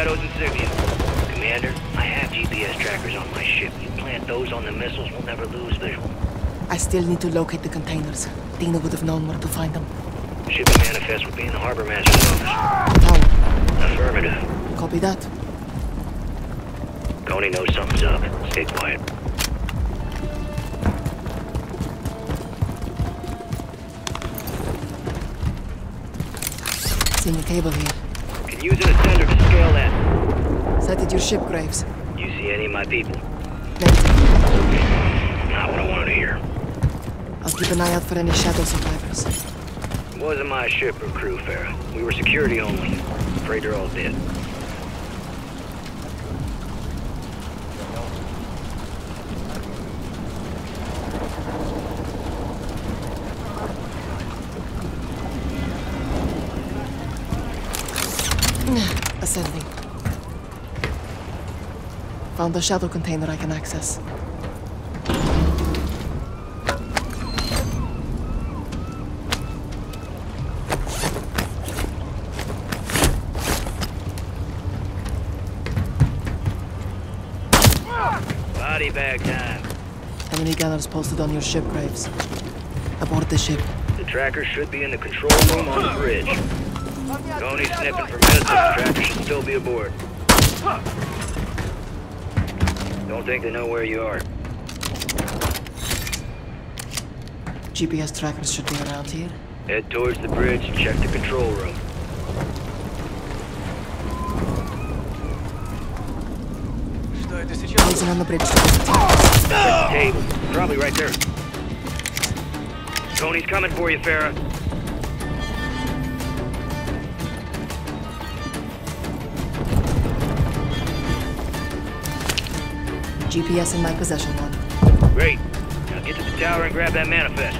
Shadow's insignia. Commander, I have GPS trackers on my ship. You plant those on the missiles, we'll never lose visual. I still need to locate the containers. Dina would have known where to find them. Shipping manifest would be in the harbor master's office. Tower. Affirmative. Copy that. Tony knows something's up. Stay quiet. Seeing a cable here. Can use an ascender to scale that. Sighted your ship, Graves. You see any of my people? Negative. Not what I wanted to hear. I'll keep an eye out for any Shadow survivors. It wasn't my ship or crew, Farah. We were security only. Afraid they're all dead. Ascending. Found a Shadow container I can access. Body bag time. Enemy gunners posted on your ship, Graves. Aboard the ship. The tracker should be in the control room on the bridge. Tony sniffing for missiles. Tracker should still be aboard. Don't think they know where you are. GPS trackers should be around here. Head towards the bridge and check the control room. He's on the bridge. Table. Probably right there. Tony's coming for you, Farah. GPS in my possession, one. Great. Now get to the tower and grab that manifest.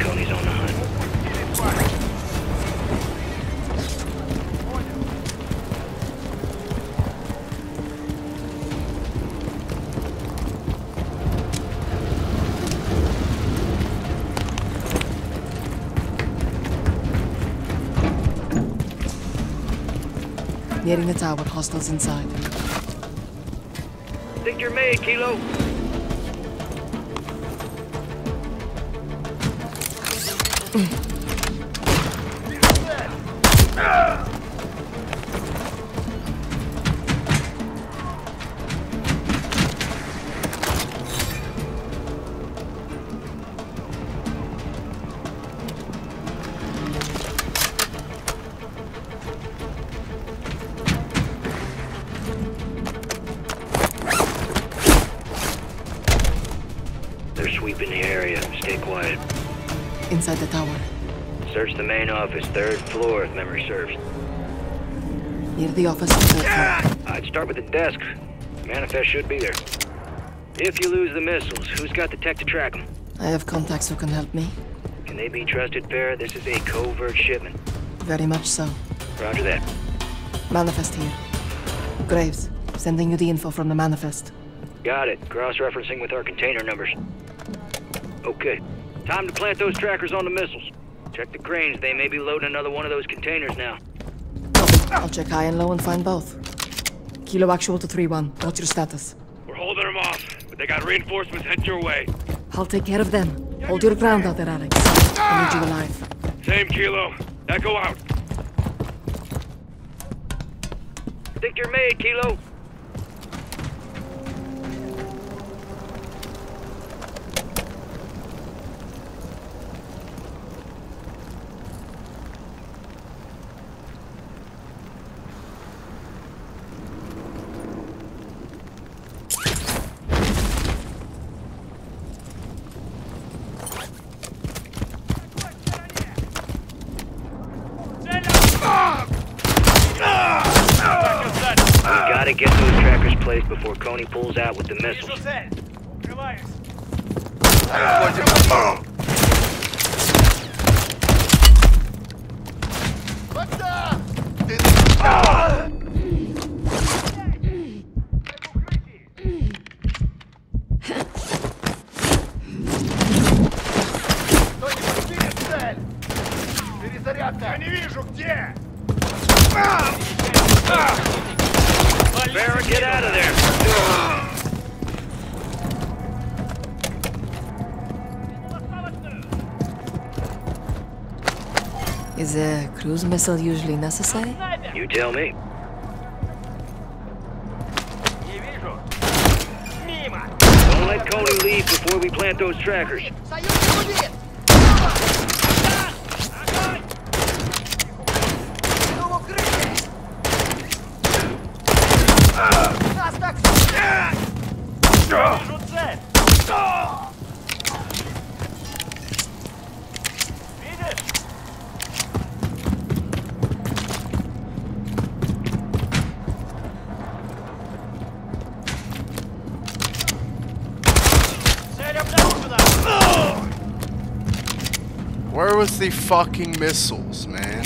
Coney's on the hunt. Nearing the tower, hostiles inside. Think you're made, Kilo. They're sweeping the area. Stay quiet. Inside the tower. Search the main office, third floor, if memory serves. Near the office, third floor. I'd start with the desk. Manifest should be there. If you lose the missiles, who's got the tech to track them? I have contacts who can help me. Can they be trusted, Farah? This is a covert shipment. Very much so. Roger that. Manifest here. Graves, sending you the info from the manifest. Got it. Cross-referencing with our container numbers. Okay. Time to plant those trackers on the missiles. Check the cranes. They may be loading another one of those containers now. Copy. I'll check high and low and find both. Kilo actual to 3-1. What's your status? We're holding them off, but they got reinforcements headed your way. I'll take care of them. Hold your ground out there, Alex. I need you alive. Same, Kilo. Echo out. Think you're made, Kilo. gotta get those trackers placed before Coney pulls out with the missiles. Я не вижу, где! Bear, get out of there! Is a cruise missile usually necessary? You tell me. Don't let Cody leave before we plant those trackers. Where was the fucking missiles, man?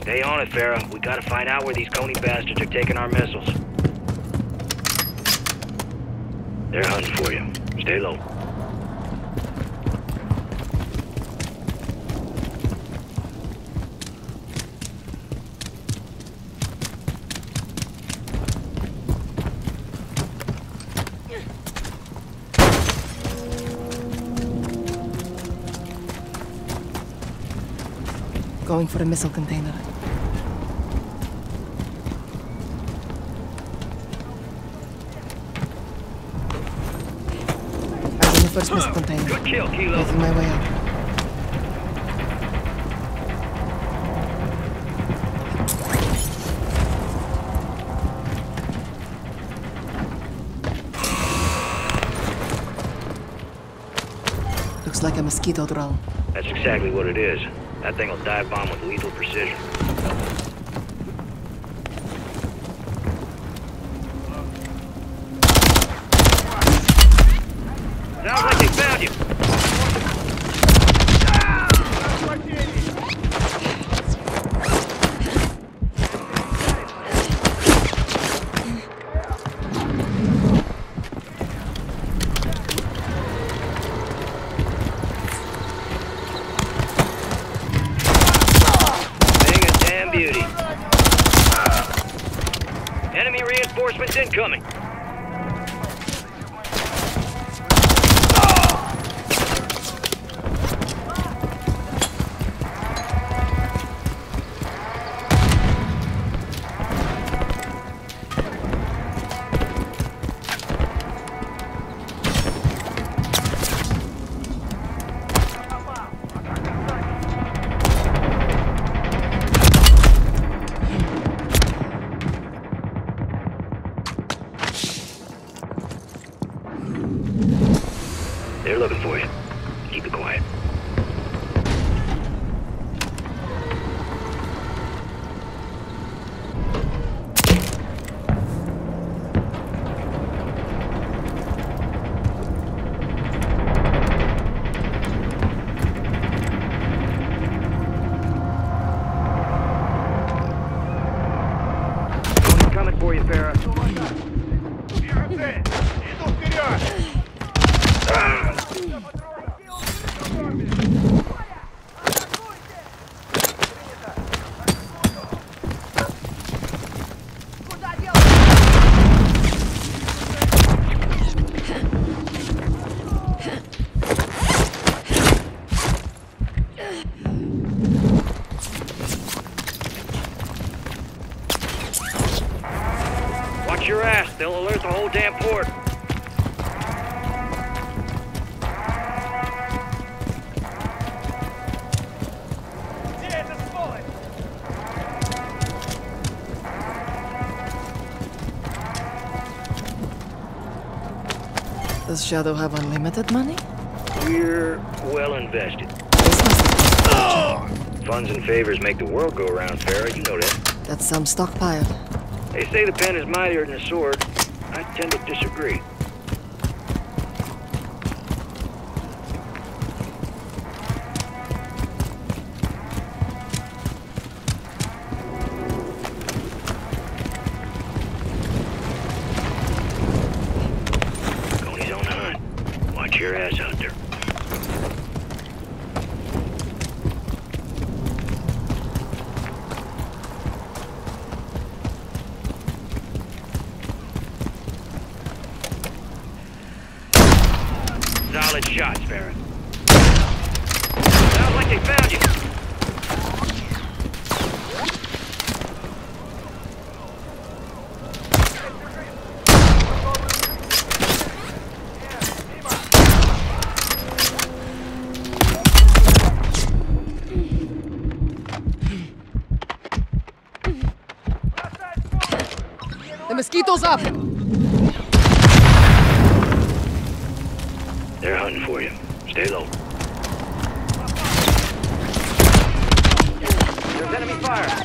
Stay on it, Farah. We gotta find out where these Coney bastards are taking our missiles. They're hunting for you. Stay low. Going for the missile container. I'm in the first missile container. Good kill, Kilo. Making my way up. Looks like a mosquito drone. That's exactly what it is. That thing will dive bomb with lethal precision. Sounds like they found you! Enemy reinforcements incoming. They're looking for you. Keep it quiet. Tony coming for you, Farah. Watch your ass, they'll alert the whole damn port. Does Shadow have unlimited money? We're well invested. Funds and favors make the world go around, Farah. You know that. That's some stockpile. They say the pen is mightier than the sword. I tend to disagree. Mosquitoes up! They're hunting for you. Stay low. There's enemy fire!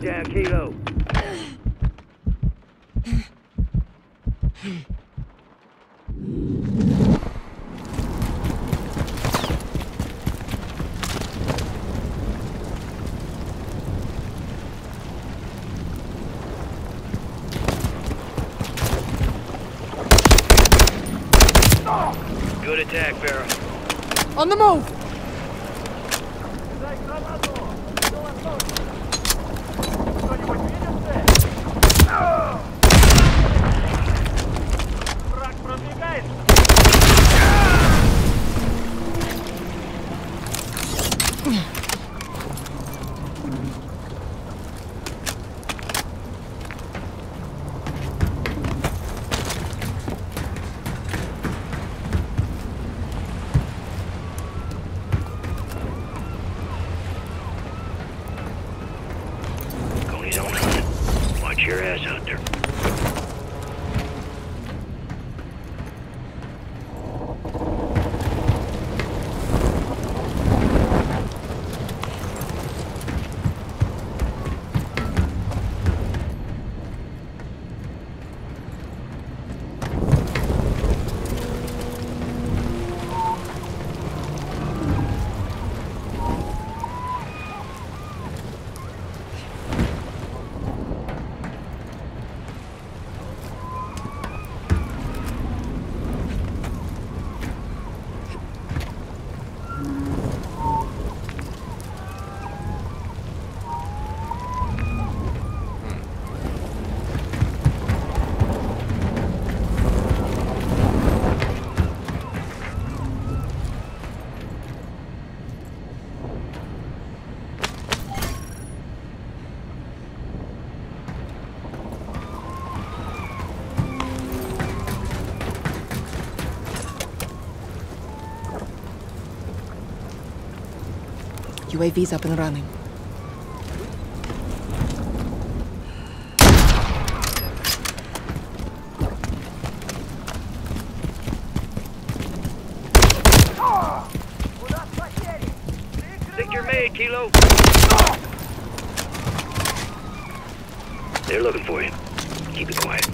Down, Kilo. Good attack, Farah. On the move. UAV's up and running. Think you're made, Kilo. They're looking for you. Keep it quiet.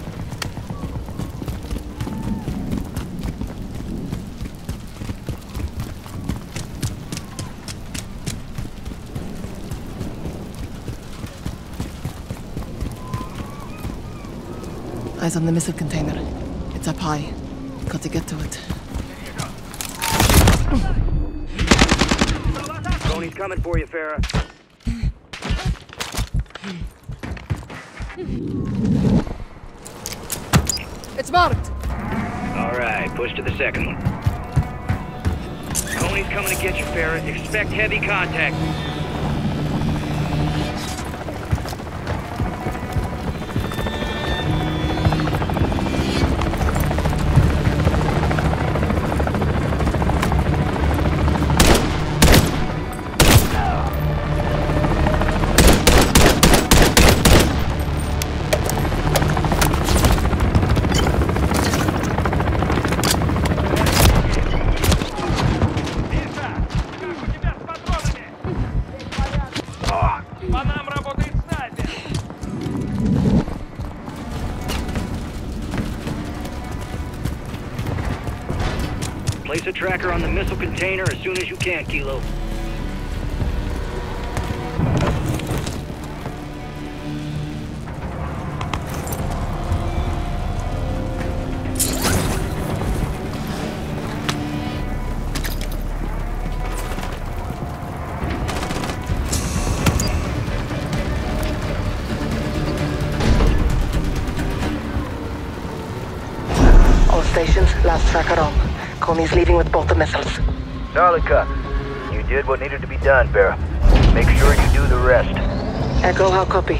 Eyes on the missile container. It's up high. Got to get to it. Tony's coming for you, Farah. It's marked. All right, push to the second one. Tony's coming to get you, Farah. Expect heavy contact. Place a tracker on the missile container as soon as you can, Kilo. All stations, last tracker on. He's leaving with both the missiles. Solid cut. You did what needed to be done, Bear. Make sure you do the rest. Echo, how copy?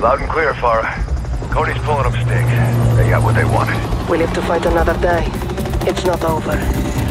Loud and clear, Farah. Cody's pulling up stakes. They got what they wanted. We live to fight another day. It's not over.